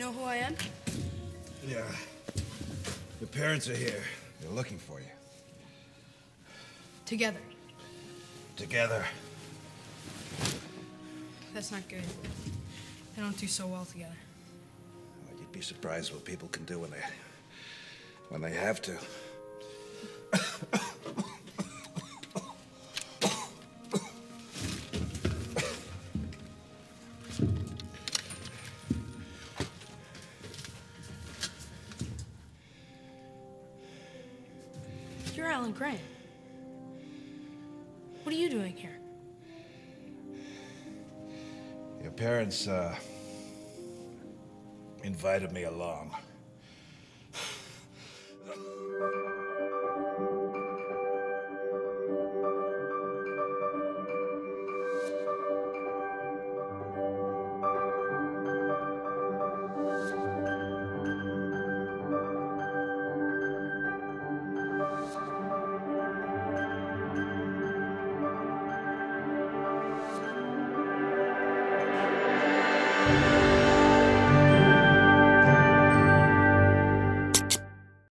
know who I am? Yeah. Your parents are here. They're looking for you. Together. Together. That's not good. They don't do so well together. Well, you'd be surprised what people can do when they have to. You're Alan Grant. What are you doing here? Your parents, invited me along.